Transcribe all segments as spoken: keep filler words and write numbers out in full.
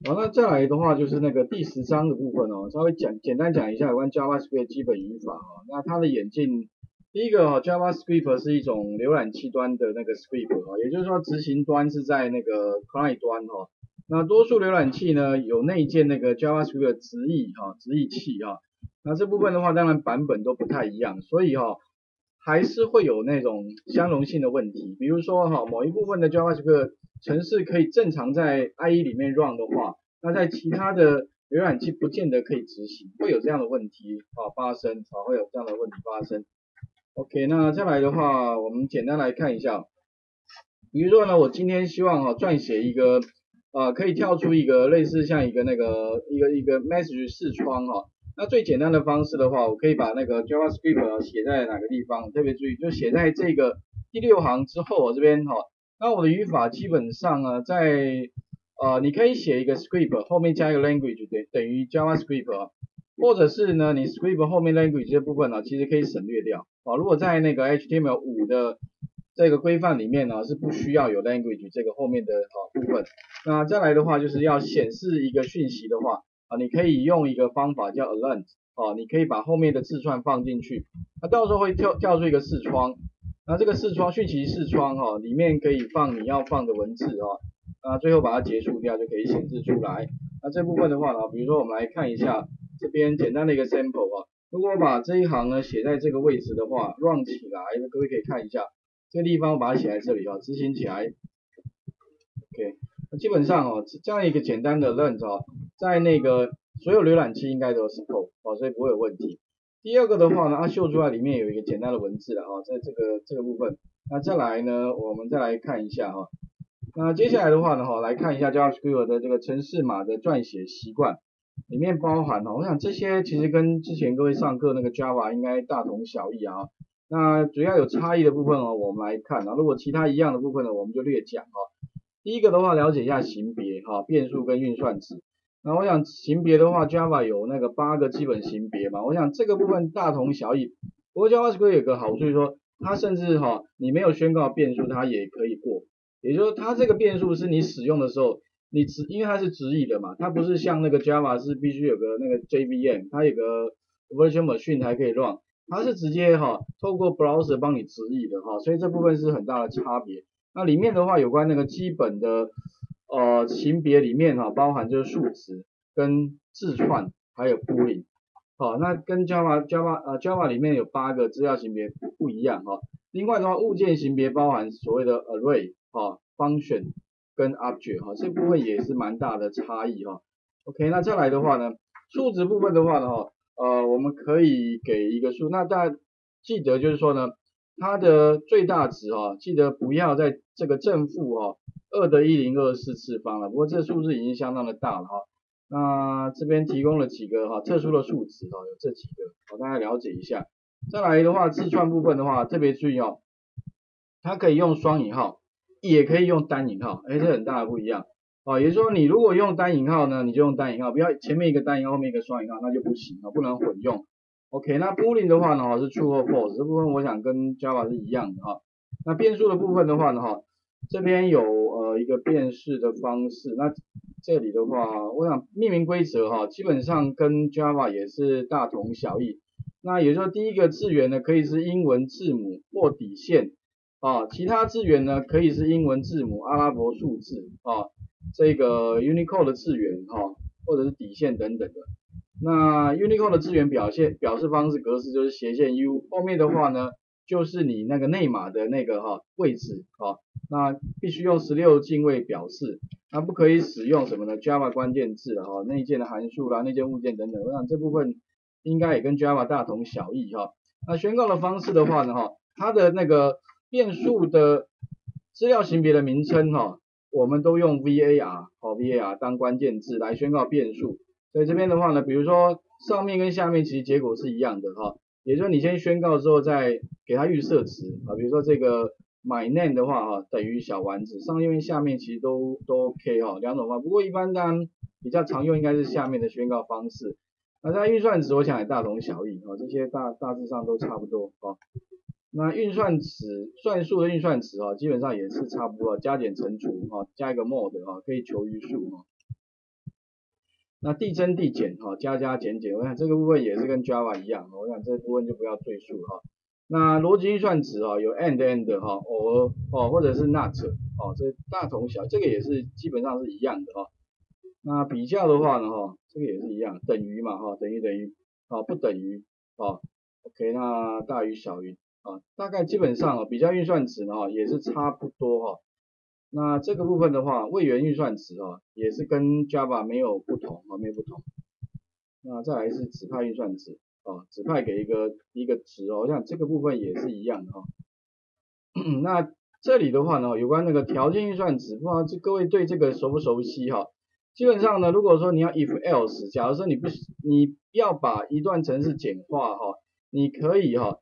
然后那再来的话就是那个第十章的部分哦，稍微讲简单讲一下有关 JavaScript 基本语法哦。那它的演进，第一个哦 ，JavaScript 是一种浏览器端的那个 script 哦，也就是说执行端是在那个 client 端哦。那多数浏览器呢有内建那个 JavaScript 的直译啊、哦、直译器啊、哦。那这部分的话，当然版本都不太一样，所以哦还是会有那种相容性的问题。比如说哈、哦，某一部分的 JavaScript 程式可以正常在 I E 里面 run 的话，那在其他的浏览器不见得可以执行，会有这样的问题啊、哦、发生啊、哦，会有这样的问题发生。OK， 那再来的话，我们简单来看一下，比如说呢，我今天希望哈、哦、撰写一个呃可以跳出一个类似像一个那个一个一个 message 视窗哈、哦。那最简单的方式的话，我可以把那个 JavaScript 写在哪个地方？特别注意，就写在这个第六行之后，我这边哈。那我的语法基本上呢，在呃，你可以写一个 script 后面加一个 language 等等于 JavaScript， 或者是呢，你 script 后面 language 这部分呢，其实可以省略掉啊。如果在那个 H T M L 五 的这个规范里面呢，是不需要有 language 这个后面的啊部分。那再来的话，就是要显示一个讯息的话。啊，你可以用一个方法叫 alert， 啊，你可以把后面的字串放进去，那到时候会跳跳出一个视窗，那这个视窗讯息视窗哈、啊，里面可以放你要放的文字啊，那最后把它结束掉就可以显示出来。那这部分的话呢，比如说我们来看一下这边简单的一个 sample 啊，如果我把这一行呢写在这个位置的话 ，run 起来，各位可以看一下这个地方，我把它写在这里啊，执行起来 ，OK。基本上哦，这样一个简单的 alert 哦，在那个所有浏览器应该都有 support 哦，所以不会有问题。第二个的话呢，它秀出来里面有一个简单的文字了哦，在这个这个部分。那再来呢，我们再来看一下哈、哦。那接下来的话呢，哈，来看一下 JavaScript 的这个程式码的撰写习惯，里面包含哦，我想这些其实跟之前各位上课那个 Java 应该大同小异啊。那主要有差异的部分哦，我们来看啊，如果其他一样的部分呢，我们就略讲哦。第一个的话，了解一下型别哈、哦，变数跟运算值。那我想型别的话 ，Java 有那个八个基本型别嘛，我想这个部分大同小异。不过 JavaScript 有个好处，说它甚至哈、哦，你没有宣告变数，它也可以过。也就是说，它这个变数是你使用的时候，你直因为它是直译的嘛，它不是像那个 Java 是必须有个那个 J V M， 它有个 Virtual Machine 才可以 run， 它是直接哈、哦、透过 Browser 帮你直译的哈、哦，所以这部分是很大的差别。那里面的话，有关那个基本的呃型别里面哈、啊，包含就是数值跟字串，还有 boolean。好，那跟 Java Java 呃 Java 里面有八个资料型别不一样哈、哦。另外的话，物件型别包含所谓的 Array 哈、哦、Function 跟 Object 哈、哦，这部分也是蛮大的差异哈、哦。OK， 那再来的话呢，数值部分的话呢哈，呃我们可以给一个数，那大家记得就是说呢。它的最大值哦，记得不要在这个正负哦二的一千零二十四次方了。不过这数字已经相当的大了哈、哦。那这边提供了几个哈、哦、特殊的数值哦，有这几个，我、哦、大家了解一下。再来的话，字串部分的话，特别注意哦，它可以用双引号，也可以用单引号，哎，这很大的不一样哦。也就是说，你如果用单引号呢，你就用单引号，不要前面一个单引号，后面一个双引号，那就不行哦，不能混用。OK， 那 boolean 的话呢，是 true 或 false， 这部分我想跟 Java 是一样的哈。那变数的部分的话呢，哈，这边有呃一个辨识的方式。那这里的话，我想命名规则哈，基本上跟 Java 也是大同小异。那也就是说，第一个字元呢可以是英文字母或底线啊，其他字元呢可以是英文字母、阿拉伯数字啊，这个 Unicode 的字元哈，或者是底线等等的。那 Unicode 的字元表现表示方式格式就是斜线 U， 后面的话呢就是你那个内码的那个哈、哦、位置啊、哦，那必须用十六进位表示，那不可以使用什么呢 Java 关键字啊、哦、内建的函数啦、内建物件等等，我想这部分应该也跟 Java 大同小异哈、哦。那宣告的方式的话呢哈、哦，它的那个变数的资料型别的名称哈、哦，我们都用 var 哦 var 当关键字来宣告变数。所以这边的话呢，比如说上面跟下面其实结果是一样的哈，也就是你先宣告之后再给它预设值啊，比如说这个 my name 的话哈等于小丸子，上面跟下面其实都都 OK 哈，两种方法，不过一般当然比较常用应该是下面的宣告方式。那在运算值我想也大同小异啊，这些大大致上都差不多啊。那运算值算数的运算值啊，基本上也是差不多，加减乘除啊，加一个 mod 啊，可以求余数啊。那递增递减哈，加加减减，我想这个部分也是跟 Java 一样，我想这部分就不要赘述哈。那逻辑运算值哈，有 and and 哈，or 哦或者是 not 哦，这大同小，这个也是基本上是一样的哈。那比较的话呢哈，这个也是一样，等于嘛哈，等于等于啊不等于啊 ，OK 那大于小于啊，大概基本上比较运算值呢哈也是差不多哈。那这个部分的话，位元运算值啊，也是跟 Java 没有不同啊，没有不同。那再来是指派运算值啊，指派给一个一个值哦，像这个部分也是一样的哈。那这里的话呢，有关那个条件运算值，不知道各位对这个熟不熟悉哈？基本上呢，如果说你要 if else， 假如说你不你要把一段程式简化哈，你可以哈。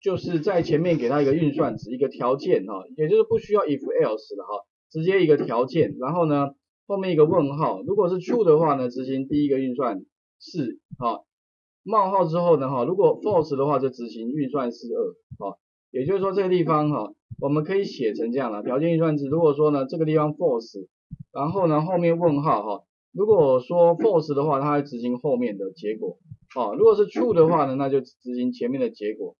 就是在前面给它一个运算值，一个条件哈，也就是不需要 if else 了哈，直接一个条件，然后呢后面一个问号，如果是 true 的话呢，执行第一个运算是哈，冒号之后呢哈，如果 false 的话就执行运算是二哈，也就是说这个地方哈，我们可以写成这样了，条件运算值，如果说呢这个地方 false， 然后呢后面问号哈，如果说 false 的话，它会执行后面的结果，啊，如果是 true 的话呢，那就执行前面的结果。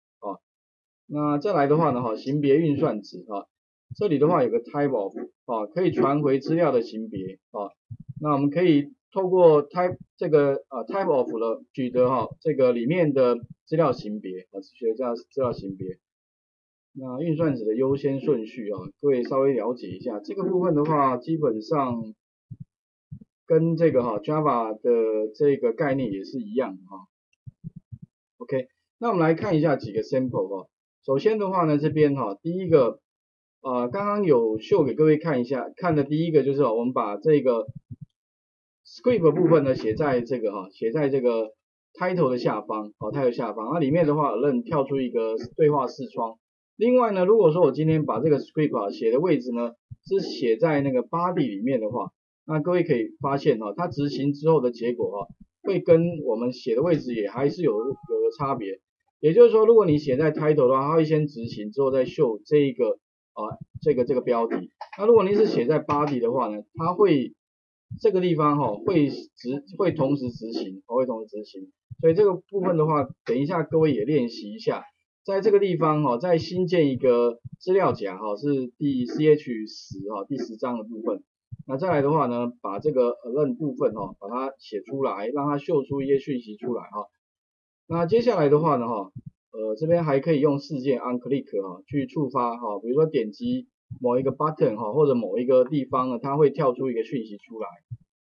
那再来的话呢，哈，型别运算值啊，这里的话有个 type of 啊，可以传回资料的型别啊，那我们可以透过 type 这个啊 type of 了取得哈这个里面的资料型别啊，学一下资料型别。那运算值的优先顺序啊，各位稍微了解一下，这个部分的话基本上跟这个哈 Java 的这个概念也是一样啊。OK， 那我们来看一下几个 sample 啊。 首先的话呢，这边哈、哦，第一个，呃，刚刚有秀给各位看一下，看的第一个就是哦，我们把这个 script 部分呢写在这个哈、哦，写在这个 title 的下方，哦 ，title 下方，那里面的话，能跳出一个对话视窗。另外呢，如果说我今天把这个 script 啊写的位置呢是写在那个 body 里面的话，那各位可以发现哈、哦，它执行之后的结果哈、哦，会跟我们写的位置也还是有有个差别。 也就是说，如果你写在 title 的话，它会先执行，之后再秀这一个啊、呃，这个这个标题。那如果你是写在 body 的话呢，它会这个地方哈、哦，会执会同时执行，会同时执行。所以这个部分的话，等一下各位也练习一下，在这个地方哈、哦，再新建一个资料夹哈、哦，是第 C H 十哈、哦，第十章的部分。那再来的话呢，把这个 array 部分哈、哦，把它写出来，让它秀出一些讯息出来哈、哦。 那接下来的话呢，哈，呃，这边还可以用事件 onClick 哈去触发哈，比如说点击某一个 button 哈，或者某一个地方呢，它会跳出一个讯息出来。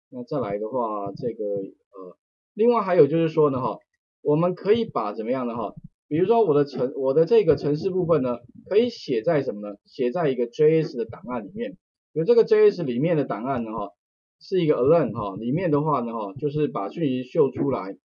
那再来的话，这个呃，另外还有就是说呢，哈，我们可以把怎么样的哈，比如说我的程我的这个程式部分呢，可以写在什么呢？写在一个 J S 的档案里面。比如这个 J S 里面的档案呢，哈，是一个 array 哈，里面的话呢，哈，就是把讯息秀出来。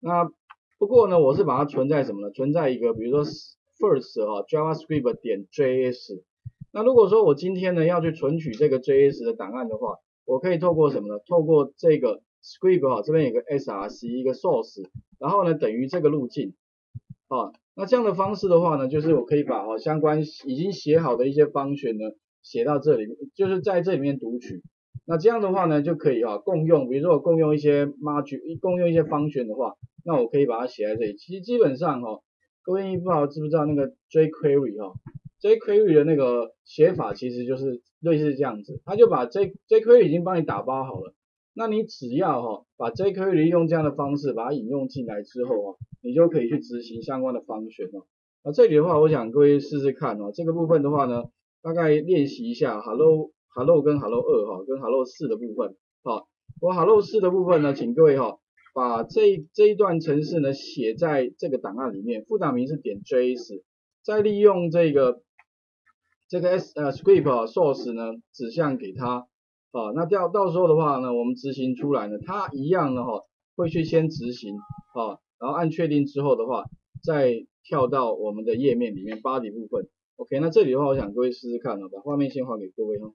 那 不过呢，我是把它存在什么呢？存在一个，比如说 first 哈 JavaScript 点 J S。那如果说我今天呢要去存取这个 J S 的档案的话，我可以透过什么呢？透过这个 script 哈，这边有个 src 一个 source， 然后呢等于这个路径啊。那这样的方式的话呢，就是我可以把哈相关已经写好的一些function呢写到这里，就是在这里面读取。那这样的话呢，就可以哈共用，比如说我共用一些 module， 共用一些function的话。 那我可以把它写在这里。其实基本上哈、哦，各位不知道知不知道那个 jQuery 哈、哦、，jQuery 的那个写法其实就是类似这样子，它就把 J jQuery 已经帮你打包好了。那你只要哈、哦、把 jQuery 用这样的方式把它引用进来之后啊、哦，你就可以去执行相关的function哦。那这里的话，我想各位试试看哦。这个部分的话呢，大概练习一下 hello hello 跟 hello 二哈、哦，跟 hello 四的部分。好、哦，我 hello 四的部分呢，请各位哈、哦。 把这这一段程式呢写在这个档案里面，副档名是点 J S， 再利用这个这个 S 呃 script、啊、source 呢指向给它啊，那到到时候的话呢，我们执行出来呢，它一样呢哈、哦、会去先执行啊，然后按确定之后的话，再跳到我们的页面里面 body 部分。OK， 那这里的话，我想各位试试看啊、哦，把画面先还给各位哦。